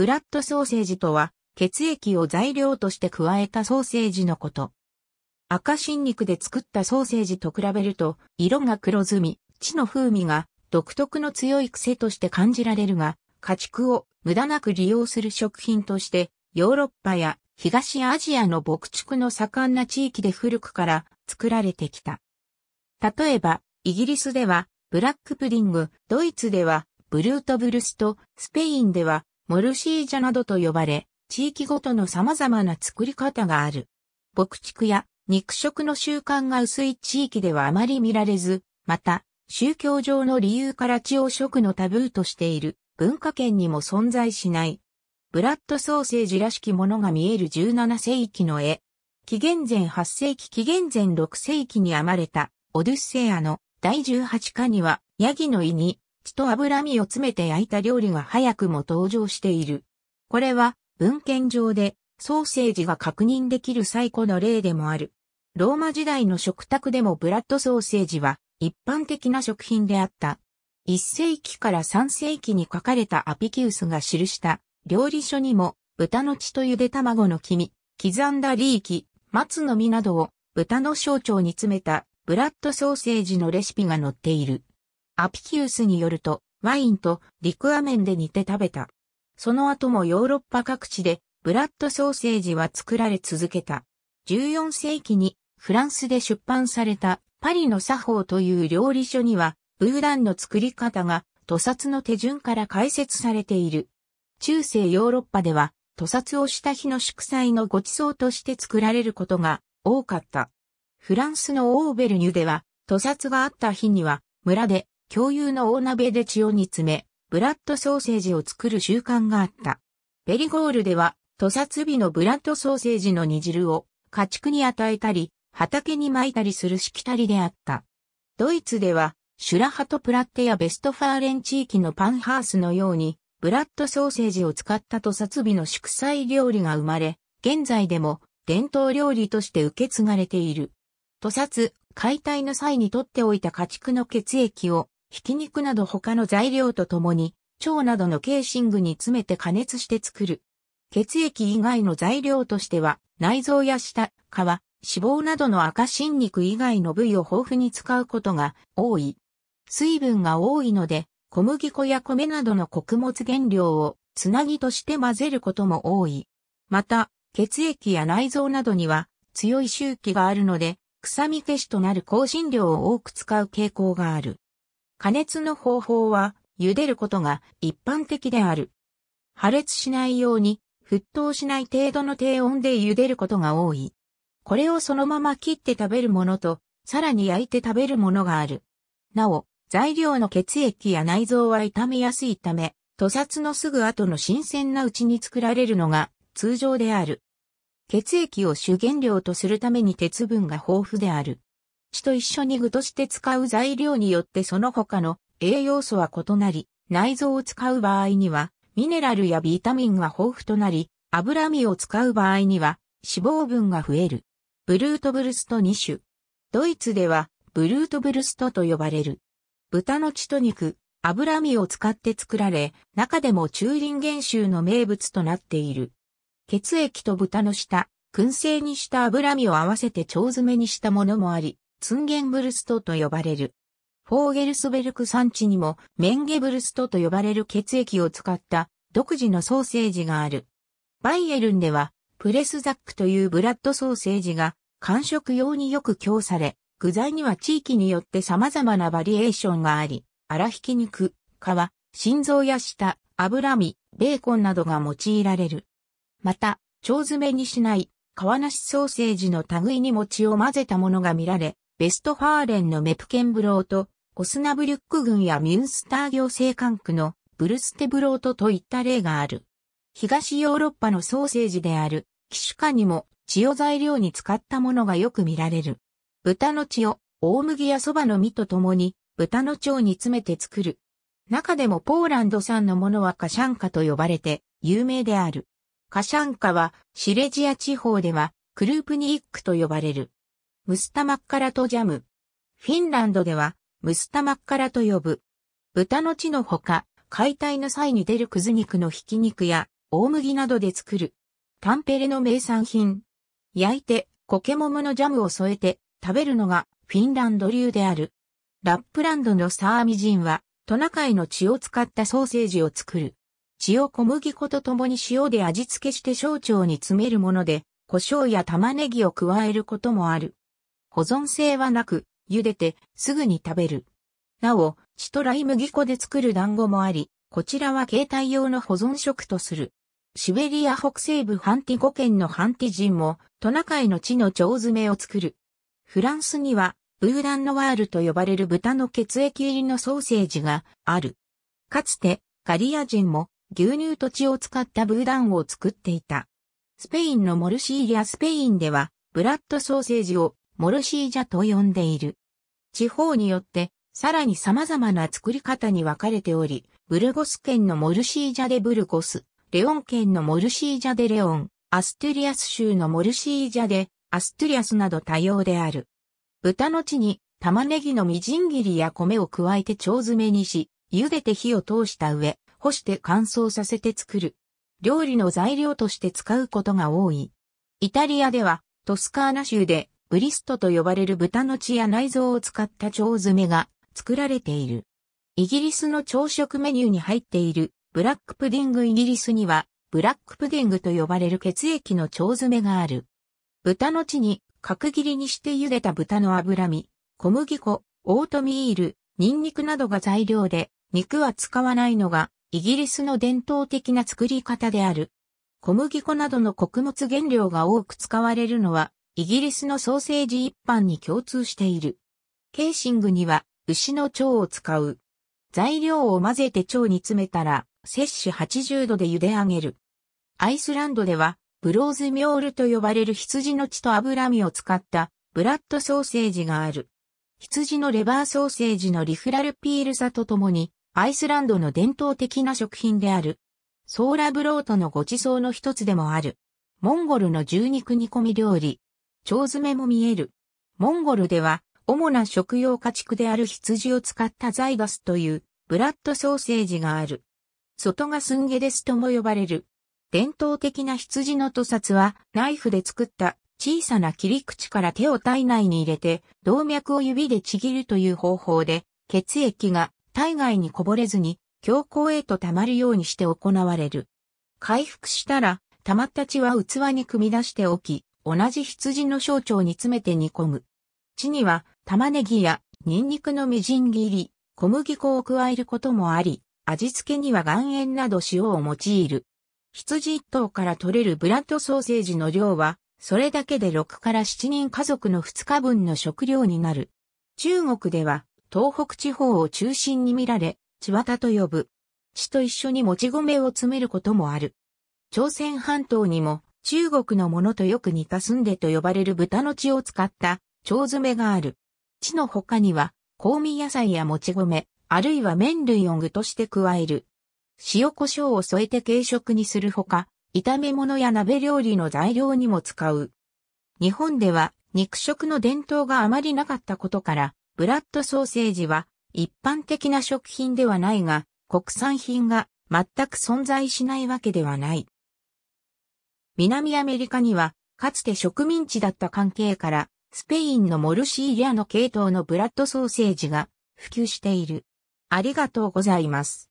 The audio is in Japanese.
ブラッドソーセージとは、血液を材料として加えたソーセージのこと。赤身肉で作ったソーセージと比べると、色が黒ずみ、血の風味が独特の強い癖として感じられるが、家畜を無駄なく利用する食品として、ヨーロッパや東アジアの牧畜の盛んな地域で古くから作られてきた。例えば、イギリスではブラックプディング、ドイツではブルートブルスト、スペインではモルシージャなどと呼ばれ、地域ごとの様々な作り方がある。牧畜や肉食の習慣が薄い地域ではあまり見られず、また、宗教上の理由から血を食のタブーとしている文化圏にも存在しない。ブラッドソーセージらしきものが見える17世紀の絵。紀元前8世紀、紀元前6世紀に編まれたオデュッセイアの第18巻には、ヤギの胃に血と脂身を詰めて焼いた料理が早くも登場している。これは文献上でソーセージが確認できる最古の例でもある。ローマ時代の食卓でもブラッドソーセージは一般的な食品であった。1世紀から3世紀に書かれたアピキウスが記した。料理書にも、豚の血とゆで卵の黄身、刻んだリーキ、松の実などを豚の小腸に詰めたブラッドソーセージのレシピが載っている。アピキウスによると、ワインとリクアメンで煮て食べた。その後もヨーロッパ各地でブラッドソーセージは作られ続けた。14世紀にフランスで出版されたパリの作法という料理書には、ブーダンの作り方が屠殺の手順から解説されている。中世ヨーロッパでは、屠殺をした日の祝祭のごちそうとして作られることが多かった。フランスのオーベルニュでは、屠殺があった日には、村で共有の大鍋で血を煮詰め、ブラッドソーセージを作る習慣があった。ペリゴールでは、屠殺日のブラッドソーセージの煮汁を家畜に与えたり、畑に撒いたりするしきたりであった。ドイツでは、シュラハトプラッテやベストファーレン地域のパンハースのように、ブラッドソーセージを使った屠殺日の祝祭料理が生まれ、現在でも伝統料理として受け継がれている。屠殺、解体の際に取っておいた家畜の血液を、ひき肉など他の材料とともに、腸などのケーシングに詰めて加熱して作る。血液以外の材料としては、内臓や舌、皮、脂肪などの赤身肉以外の部位を豊富に使うことが多い。水分が多いので、小麦粉や米などの穀物原料をつなぎとして混ぜることも多い。また、血液や内臓などには強い臭気があるので、臭み消しとなる香辛料を多く使う傾向がある。加熱の方法は、茹でることが一般的である。破裂しないように、沸騰しない程度の低温で茹でることが多い。これをそのまま切って食べるものと、さらに焼いて食べるものがある。なお、材料の血液や内臓は傷みやすいため、屠殺のすぐ後の新鮮なうちに作られるのが通常である。血液を主原料とするために鉄分が豊富である。血と一緒に具として使う材料によってその他の栄養素は異なり、内臓を使う場合にはミネラルやビタミンが豊富となり、脂身を使う場合には脂肪分が増える。ブルートブルスト2種。ドイツではブルートブルストと呼ばれる。豚の血と肉、脂身を使って作られ、中でもチューリンゲン州の名物となっている。血液と豚の舌、燻製にした脂身を合わせて腸詰めにしたものもあり、ツンゲンブルストと呼ばれる。フォーゲルスベルク産地にもメンゲブルストと呼ばれる血液を使った独自のソーセージがある。バイエルンでは、プレスザックというブラッドソーセージが、間食用によく供され、具材には地域によって様々なバリエーションがあり、粗挽き肉、皮、心臓や舌、脂身、ベーコンなどが用いられる。また、腸詰めにしない、皮なしソーセージの類にも血を混ぜたものが見られ、ベストファーレンのメプケンブロート、オスナブリュック郡やミュンスター行政管区のブルステブロートといった例がある。東ヨーロッパのソーセージである、キシュカにも血を材料に使ったものがよく見られる。豚の血を大麦や蕎麦の実とともに豚の腸に詰めて作る。中でもポーランド産のものはカシャンカと呼ばれて有名である。カシャンカはシレジア地方ではクループニックと呼ばれる。ムスタマッカラとジャム。フィンランドではムスタマッカラと呼ぶ。豚の血のほか解体の際に出るくず肉のひき肉や大麦などで作る。タンペレの名産品。焼いて、苔桃のジャムを添えて、食べるのがフィンランド流である。ラップランドのサーミ人は、トナカイの血を使ったソーセージを作る。血を小麦粉と共に塩で味付けして小腸に詰めるもので、胡椒や玉ねぎを加えることもある。保存性はなく、茹でてすぐに食べる。なお、血とライ麦粉で作る団子もあり、こちらは携帯用の保存食とする。シベリア北西部ハンティ5県のハンティ人も、トナカイの血の腸詰めを作る。フランスには、ブーダンノワールと呼ばれる豚の血液入りのソーセージがある。かつて、ガリア人も牛乳と血を使ったブーダンを作っていた。スペインのモルシーリャスペインでは、ブラッドソーセージをモルシージャと呼んでいる。地方によって、さらに様々な作り方に分かれており、ブルゴス県のモルシージャでブルゴス、レオン県のモルシージャでレオン、アストゥリアス州のモルシージャでアストゥリアスなど多様である。豚の血に玉ねぎのみじん切りや米を加えて腸詰めにし、茹でて火を通した上、干して乾燥させて作る。料理の材料として使うことが多い。イタリアではトスカーナ州でブリストと呼ばれる豚の血や内臓を使った腸詰めが作られている。イギリスの朝食メニューに入っているブラックプディング。イギリスにはブラックプディングと呼ばれる血液の腸詰めがある。豚の血に角切りにして茹でた豚の脂身、小麦粉、オートミール、ニンニクなどが材料で、肉は使わないのがイギリスの伝統的な作り方である。小麦粉などの穀物原料が多く使われるのは、イギリスのソーセージ一般に共通している。ケーシングには牛の腸を使う。材料を混ぜて腸に詰めたら、摂氏80度で茹で上げる。アイスランドでは、ブローズミョールと呼ばれる羊の血と脂身を使ったブラッドソーセージがある。羊のレバーソーセージのリフラルピールサとともにアイスランドの伝統的な食品である。ソーラブロートのご馳走の一つでもある。モンゴルの牛肉煮込み料理。腸詰めも見える。モンゴルでは主な食用家畜である羊を使ったザイガスというブラッドソーセージがある。外がスンゲデスとも呼ばれる。伝統的な羊の屠殺はナイフで作った小さな切り口から手を体内に入れて動脈を指でちぎるという方法で血液が体外にこぼれずに胸腔へと溜まるようにして行われる。回復したら溜まった血は器に汲み出しておき同じ羊の小腸に詰めて煮込む。血には玉ねぎやニンニクのみじん切り、小麦粉を加えることもあり、味付けには岩塩など塩を用いる。羊一頭から取れるブラッドソーセージの量は、それだけで6から7人家族の2日分の食料になる。中国では、東北地方を中心に見られ、血綿と呼ぶ。血と一緒にもち米を詰めることもある。朝鮮半島にも、中国のものとよく似たスンデと呼ばれる豚の血を使った腸詰めがある。血の他には、香味野菜やもち米、あるいは麺類を具として加える。塩胡椒を添えて軽食にするほか、炒め物や鍋料理の材料にも使う。日本では肉食の伝統があまりなかったことから、ブラッドソーセージは一般的な食品ではないが、国産品が全く存在しないわけではない。南アメリカには、かつて植民地だった関係から、スペインのモルシーリャの系統のブラッドソーセージが普及している。ありがとうございます。